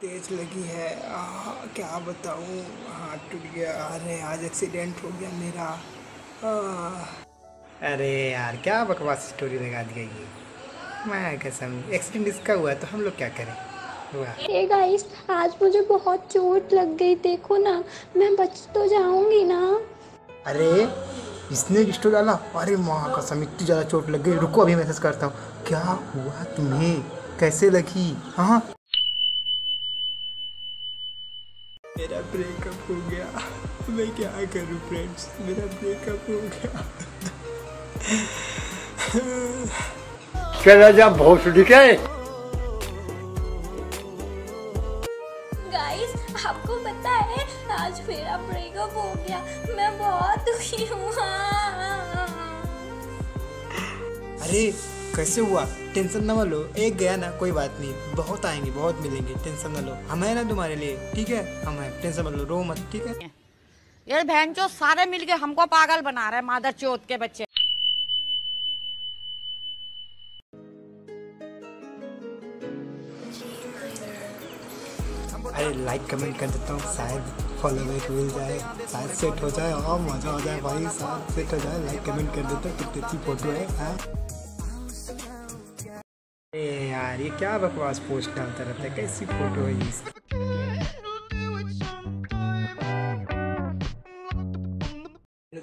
तेज लगी है। क्या बताऊँ, हाथ टूट गया। अरे आज एक्सीडेंट हो गया मेरा। अरे यार क्या बकवास स्टोरी लगा दिया ये। मैं कसम, एक्सीडेंट इसका हुआ तो हम लोग क्या करें। हे गाइस, आज मुझे बहुत चोट लग गई, देखो ना। मैं बच तो जाऊंगी ना। अरे इसने स्टोरी डाला। अरे माँ कसम इतनी ज़्यादा चोट लग गई। रुको अभी मैसेज करता हूँ। क्या हुआ तुम्हें, कैसे लगी? हाँ मेरा ब्रेकअप हो गया। मैं क्या करूं फ्रेंड्स, मेरा ब्रेकअप हो गया। चला जा बहुत ठीक है। गाइस आपको पता है आज मेरा ब्रेकअप हो गया, मैं बहुत दुखी हूँ। अरे कैसे हुआ, टेंशन ना लो। एक गया ना, कोई बात नहीं, बहुत आएंगे, बहुत मिलेंगे, टेंशन ना लो। हम है ना तुम्हारे लिए, ठीक है? हम है, टेंशन ना लो, रो मत, ठीक है? ये भैंचो सारे मिलके हमको पागल बना रहे मादरचोद के बच्चे। अरे लाइक कमेंट कर देता हूँ, शायद फॉलो बैक मिल जाए, शायद सेट हो जाए और मजा आ जाए भाई। शायद सेट हो जाए, लाइक कमेंट कर देता हूँ। कितनी अच्छी फोटो है यार। ये क्या बकवास पोस्ट डालता रहता है, कैसी फोटो है ये।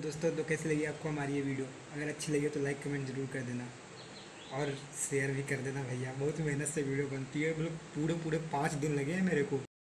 दोस्तों तो कैसी लगी आपको हमारी ये वीडियो? अगर अच्छी लगी तो लाइक कमेंट जरूर कर देना और शेयर भी कर देना भैया। बहुत मेहनत से वीडियो बनती है, मतलब पूरे 5 दिन लगे हैं मेरे को।